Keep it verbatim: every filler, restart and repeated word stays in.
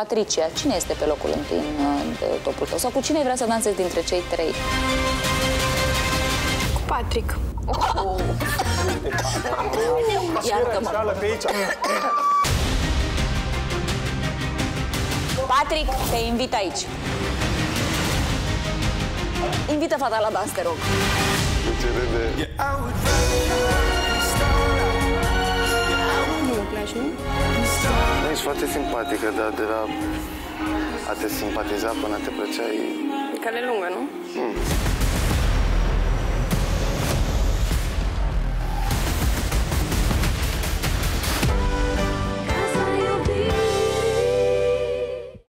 Patricia, cine este pe locul întâi în topul tău? Sau cu cine vrea să dansezi dintre cei trei? Cu Patrick. Oh. Iartă-mă. Patrick, te invit aici. Invită fata la dans, te rog. Nu mă place, nu? Da, ești foarte simpatică, dar de la a te simpatiza până a te plăcea e... E cale lungă, nu? Mm.